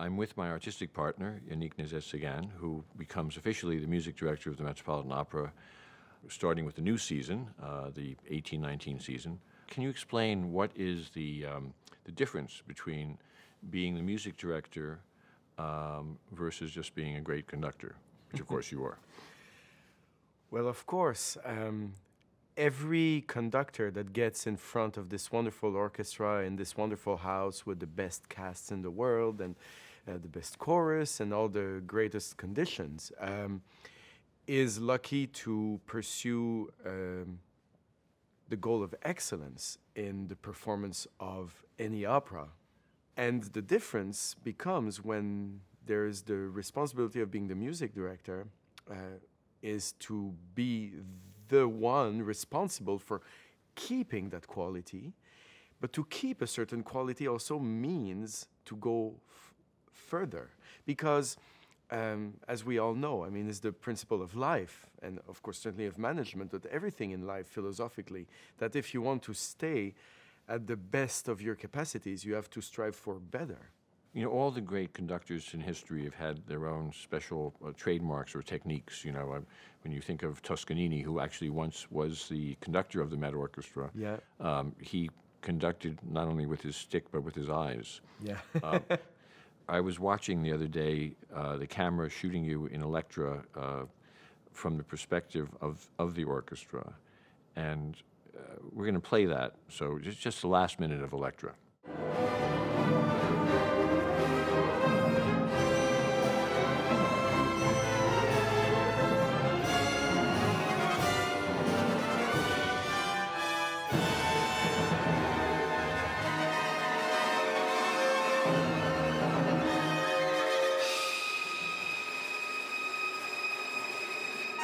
I'm with my artistic partner, Yannick Nézet-Séguin, who becomes officially the music director of the Metropolitan Opera, starting with the new season, the 18-19 season. Can you explain what is the difference between being the music director versus just being a great conductor, which of course you are? Well, of course. Every conductor that gets in front of this wonderful orchestra in this wonderful house with the best casts in the world and the best chorus and all the greatest conditions is lucky to pursue the goal of excellence in the performance of any opera. And the difference becomes when there is the responsibility of being the music director is to be the one responsible for keeping that quality. But to keep a certain quality also means to go further. Because, as we all know, I mean, it's the principle of life, and of course, certainly of management, but everything in life philosophically, that if you want to stay at the best of your capacities, you have to strive for better. You know, all the great conductors in history have had their own special trademarks or techniques. You know, when you think of Toscanini, who actually once was the conductor of the Met Orchestra, yeah. He conducted not only with his stick, but with his eyes. Yeah. I was watching the other day the camera shooting you in Electra from the perspective of the orchestra. And we're going to play that, so just the last minute of Electra.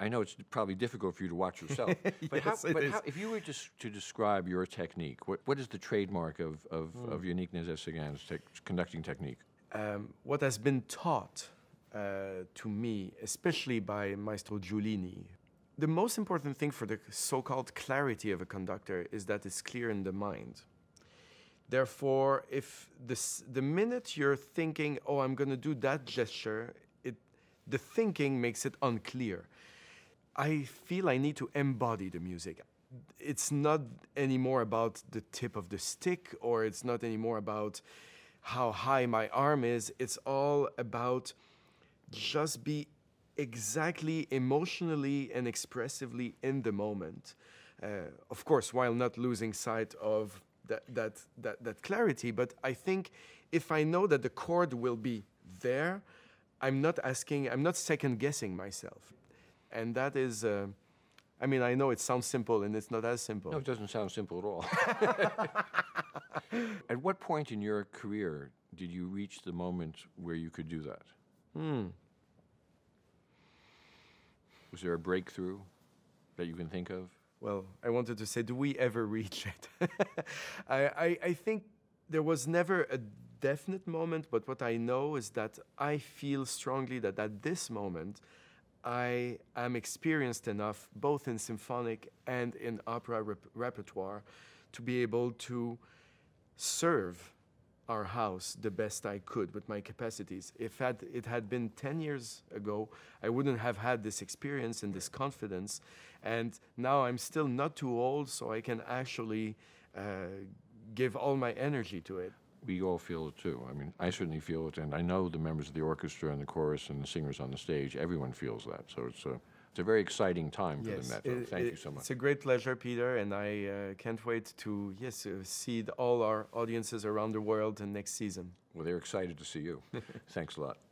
I know it's probably difficult for you to watch yourself, but, yes, but if you were just to describe your technique, what is the trademark of Yannick Nézet-Séguin's conducting technique? What has been taught to me, especially by Maestro Giulini, the most important thing for the so-called clarity of a conductor is that it's clear in the mind. Therefore, if the minute you're thinking, oh, I'm going to do that gesture, the thinking makes it unclear. I feel I need to embody the music. It's not anymore about the tip of the stick, or it's not anymore about how high my arm is. It's all about just be exactly emotionally and expressively in the moment. Of course, while not losing sight of that clarity, but I think if I know that the chord will be there, I'm not second-guessing myself. And that is, I mean, I know it sounds simple and it's not as simple. No, it doesn't sound simple at all. At what point in your career did you reach the moment where you could do that? Was there a breakthrough that you can think of? Well, I wanted to say, do we ever reach it? I think there was never a definite moment, but what I know is that I feel strongly that at this moment I am experienced enough, both in symphonic and in opera repertoire, to be able to serve our house the best I could with my capacities. If it had been 10 years ago, I wouldn't have had this experience and this confidence, and now I'm still not too old, so I can actually give all my energy to it. we all feel it too. I mean, I certainly feel it, and I know the members of the orchestra and the chorus and the singers on the stage, everyone feels that. So it's a very exciting time for the Metro. Thank you so much. It's a great pleasure, Peter, and I can't wait to see all our audiences around the world next season. Well, they're excited to see you. Thanks a lot.